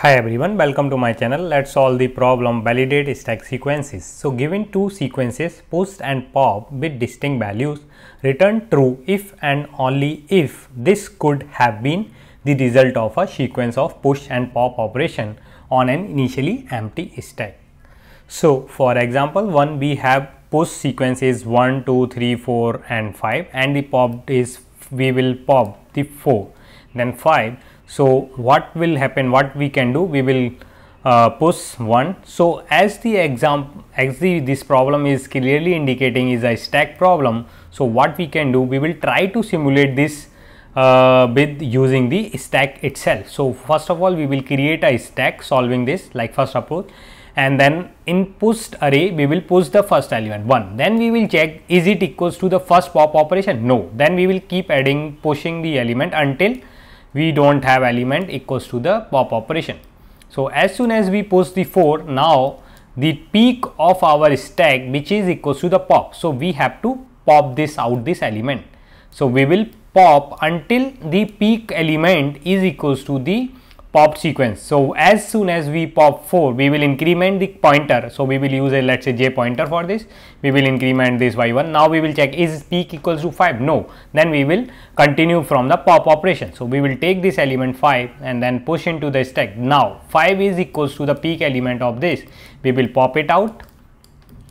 Hi everyone, welcome to my channel. Let's solve the problem validate stack sequences. So given two sequences post and pop with distinct values, return true if and only if this could have been the result of a sequence of push and pop operation on an initially empty stack. So for example, one we have push sequence is 1, 2, 3, 4 and 5 and the pop is we will pop the 4 then 5. So what will happen, what we can do, we will push 1. So as the this problem is clearly indicating is a stack problem, so what we can do, we will try to simulate this with using the stack itself. So first of all, we will create a stack solving this like first approach, and then in pushed array we will push the first element 1, then we will check is it equals to the first pop operation, no, then we will keep adding pushing the element until we don't have element equals to the pop operation. So as soon as we push the 4, now the peak of our stack which is equals to the pop, so we have to pop this out this element. So we will pop until the peak element is equals to the pop sequence. So as soon as we pop 4, we will increment the pointer, so we will use a let's say j pointer for this, we will increment this by 1. Now we will check is peak equals to 5, no, then we will continue from the pop operation. So we will take this element 5 and then push into the stack. Now 5 is equals to the peak element of this, we will pop it out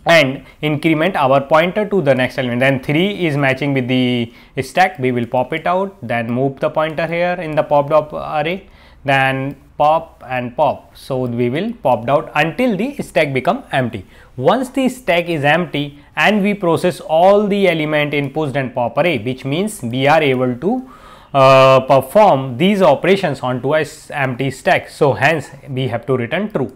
and increment our pointer to the next element. Then 3 is matching with the stack, we will pop it out, then move the pointer here in the popped up array, then pop and pop. So we will pop out until the stack become empty. Once the stack is empty and we process all the element in pushed and pop array, which means we are able to perform these operations onto a empty stack. So hence we have to return true.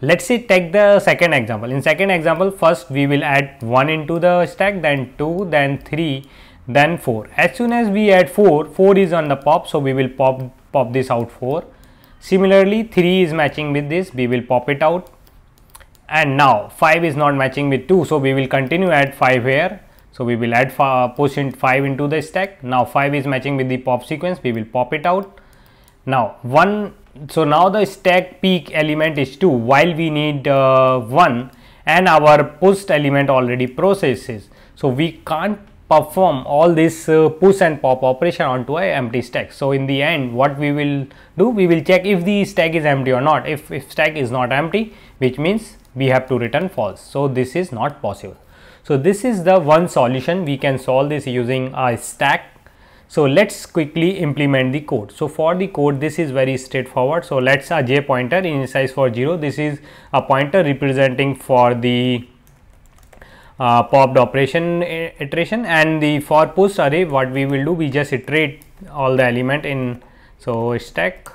Let's say take the second example. In second example, first we will add 1 into the stack, then 2, then 3, then 4. As soon as we add 4 is on the pop, so we will pop this out 4. Similarly 3 is matching with this, we will pop it out, and now 5 is not matching with 2, so we will continue add 5 here. So we will add push in 5 into the stack. Now 5 is matching with the pop sequence, we will pop it out. Now 1, so now the stack peak element is 2 while we need 1, and our pushed element already processes, so we can't perform all this push and pop operation onto an empty stack. So in the end what we will do, we will check if the stack is empty or not. If stack is not empty, which means we have to return false, so this is not possible. So this is the one solution we can solve this using a stack. So let's quickly implement the code. So for the code, this is very straightforward. So let's a j pointer initialize for 0. This is a pointer representing for the popped operation iteration, and the for push array what we will do, we just iterate all the element in so stack.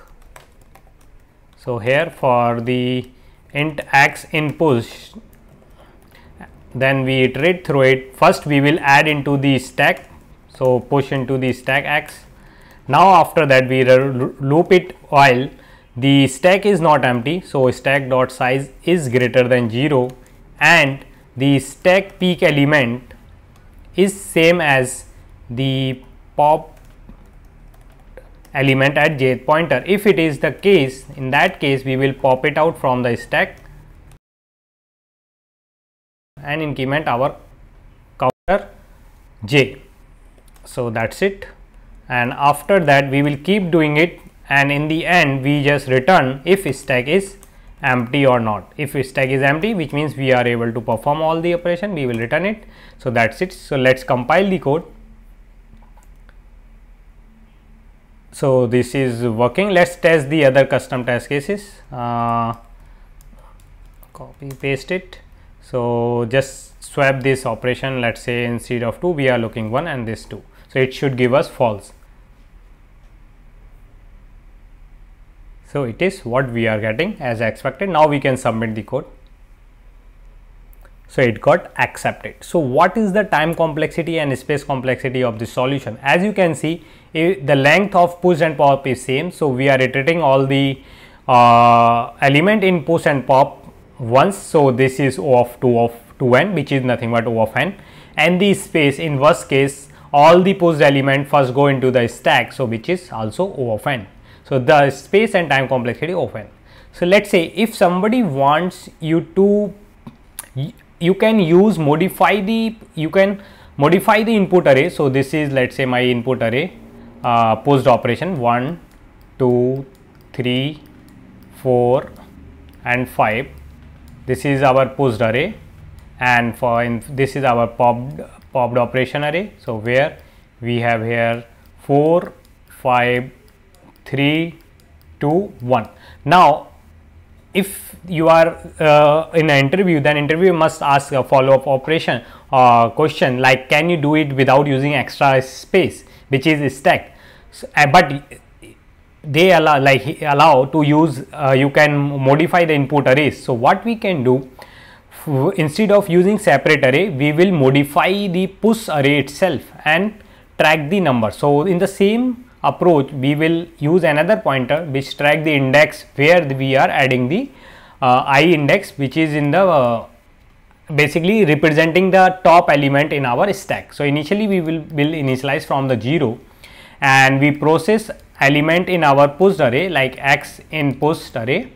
So here for the int x in push, then we iterate through it. First we will add into the stack, so push into the stack x. Now after that we loop it while the stack is not empty, so stack dot size is greater than 0 and the stack peak element is same as the pop element at jth pointer. If it is the case, in that case we will pop it out from the stack and increment our counter j. So that's it, and after that we will keep doing it, and in the end we just return if stack is empty or not. If stack is empty, which means we are able to perform all the operation, we will return it. So that's it. So let's compile the code. So this is working. Let's test the other custom test cases. Copy paste it. So just swap this operation, let's say instead of 2 we are looking 1 and this 2, so it should give us false. So it is what we are getting as expected. Now we can submit the code. So it got accepted. So what is the time complexity and space complexity of the solution? As you can see, the length of push and pop is same. So we are iterating all the element in push and pop once. So this is O of 2 of 2n, which is nothing but O of n. And the space, in worst case, all the pushed element first go into the stack, so which is also O of n. So the space and time complexity of n. So let's say if somebody wants you to, you can modify the input array. So this is, let's say, my input array, post operation 1, 2, 3, 4 and 5. This is our post array, and this is our popped operation array. So where we have here 4, 5, 3, 2, 1. Now if you are in an interview, then interview must ask a follow-up operation question like, can you do it without using extra space, which is stack. So, but they allow to use, you can modify the input arrays. So what we can do, instead of using separate array, we will modify the push array itself and track the number. So in the same approach, we will use another pointer which track the index where we are adding the I index, which is in the basically representing the top element in our stack. So initially we will initialize from the 0, and we process element in our post array like x in post array,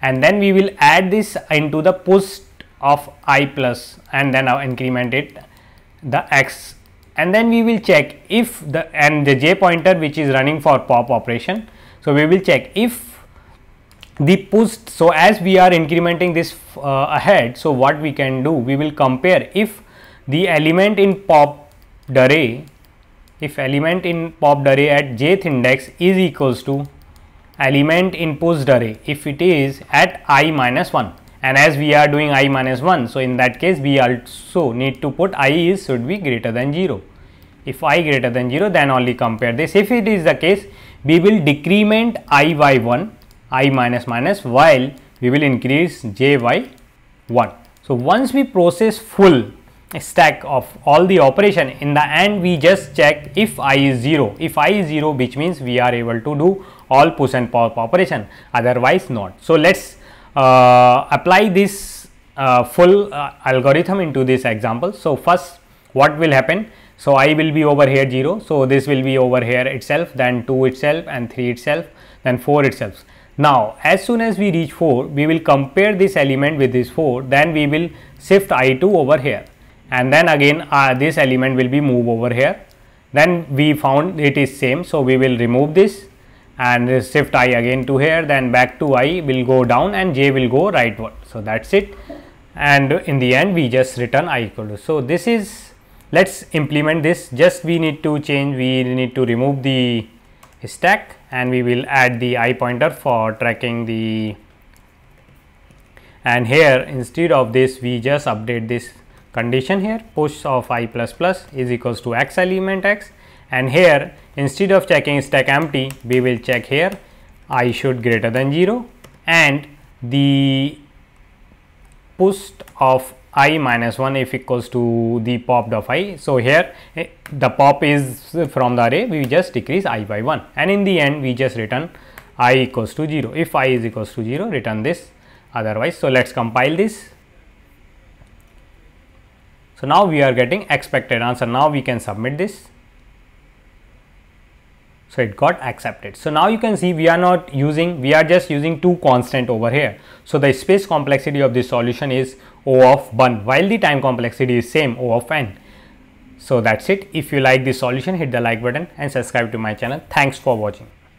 and then we will add this into the post of I plus, and then I'll increment it the x, and then we will check if the j pointer, which is running for pop operation. So we will check if the post, so as we are incrementing this ahead, so what we can do, we will compare if the element in pop array, if element in popped array at jth index is equals to element in post array, if it is at i minus 1, and as we are doing i minus 1, so in that case we also need to put should be greater than 0. If I greater than 0, then only compare this. If it is the case, we will decrement I by 1, I minus minus, while we will increase j by 1. So once we process full stack of all the operation, in the end we just check if I is 0. If I is 0, which means we are able to do all push and pop operation, otherwise not. So let's apply this full algorithm into this example. So first, what will happen? So I will be over here 0, so this will be over here itself, then 2 itself, and 3 itself, then 4 itself. Now as soon as we reach 4, we will compare this element with this 4, then we will shift I2 over here, and then again this element will be moved over here. Then we found it is same, so we will remove this and shift I again to here, then back to I will go down and j will go rightward. So that's it, and in the end we just return I equal to. So this is, let's implement this. Just we need to remove the stack, and we will add the I pointer for tracking the, and here instead of this we just update this condition here, push of I plus plus is equals to x element x, and here instead of checking stack empty, we will check here I should greater than 0, and the push of I minus 1 if equals to the popped of I. So here the pop is from the array, we just decrease I by 1, and in the end we just return I equals to 0. If I is equals to 0, return this, otherwise. So let's compile this. So now we are getting expected answer. Now we can submit this. So it got accepted. So now you can see we are just using two constant over here. So the space complexity of this solution is O(1), while the time complexity is same, O(n). So that's it. If you like this solution, hit the like button and subscribe to my channel. Thanks for watching.